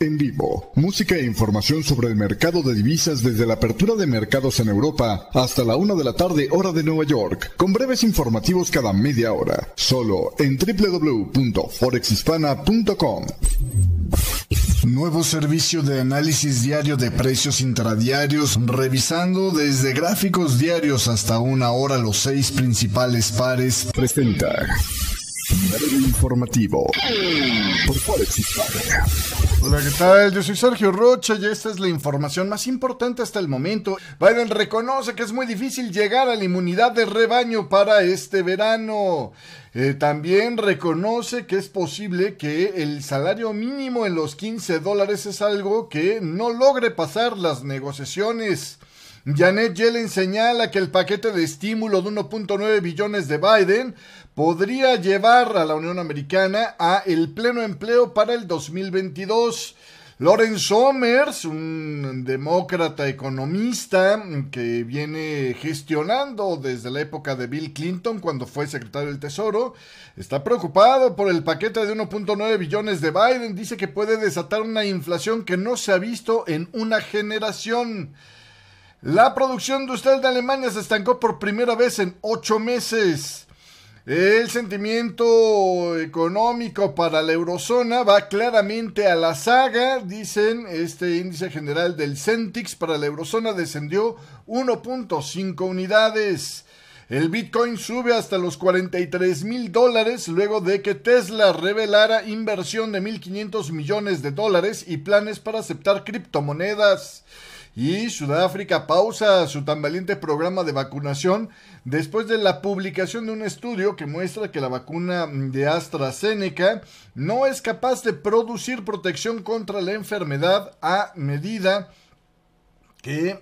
En vivo, música e información sobre el mercado de divisas desde la apertura de mercados en Europa hasta la 1:00 p.m, hora de Nueva York, con breves informativos cada media hora, solo en www.forexhispana.com. Nuevo servicio de análisis diario de precios intradiarios, revisando desde gráficos diarios hasta una hora los 6 principales pares, presenta informativo por Forex Hispana. Hola, ¿qué tal? Yo soy Sergio Rocha y esta es la información más importante hasta el momento. Biden reconoce que es muy difícil llegar a la inmunidad de rebaño para este verano. También reconoce que es posible que el salario mínimo en los $15 es algo que no logre pasar las negociaciones. Janet Yellen señala que el paquete de estímulo de 1.9 billones de Biden podría llevar a la Unión Americana a el pleno empleo para el 2022. Lawrence Somers, un demócrata economista que viene gestionando desde la época de Bill Clinton cuando fue secretario del Tesoro, está preocupado por el paquete de 1.9 billones de Biden. Dice que puede desatar una inflación que no se ha visto en una generación. La producción industrial de Alemania se estancó por primera vez en 8 meses. El sentimiento económico para la eurozona va claramente a la saga, dicen. Este índice general del Centix para la eurozona descendió 1.5 unidades. El Bitcoin sube hasta los $43,000 luego de que Tesla revelara inversión de $1,500 millones y planes para aceptar criptomonedas. Y Sudáfrica pausa su tan valiente programa de vacunación después de la publicación de un estudio que muestra que la vacuna de AstraZeneca no es capaz de producir protección contra la enfermedad a medida que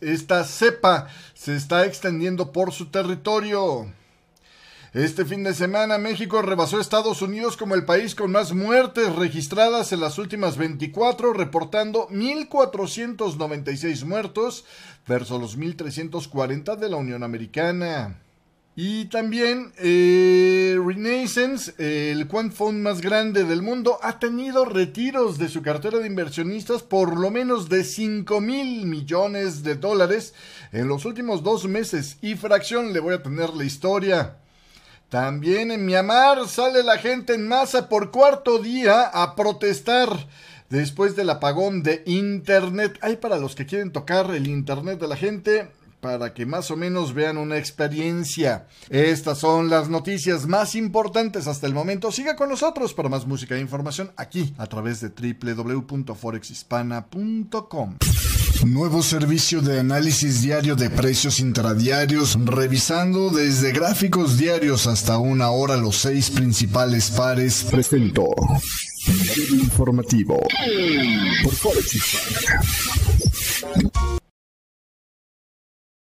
esta cepa se está extendiendo por su territorio. Este fin de semana, México rebasó a Estados Unidos como el país con más muertes registradas en las últimas 24, reportando 1,496 muertos versus los 1,340 de la Unión Americana. Y también Renaissance, el quant fund más grande del mundo, ha tenido retiros de su cartera de inversionistas por lo menos de $5,000 millones en los últimos 2 meses y fracción. Le voy a tener la historia. También en Myanmar sale la gente en masa por cuarto día a protestar después del apagón de internet. Hay para los que quieren tocar el internet de la gente para que más o menos vean una experiencia. Estas son las noticias más importantes hasta el momento. Siga con nosotros para más música e información aquí a través de www.forexhispana.com. Nuevo servicio de análisis diario de precios intradiarios, revisando desde gráficos diarios hasta una hora los 6 principales pares, presentó informativo por Forex Hispana.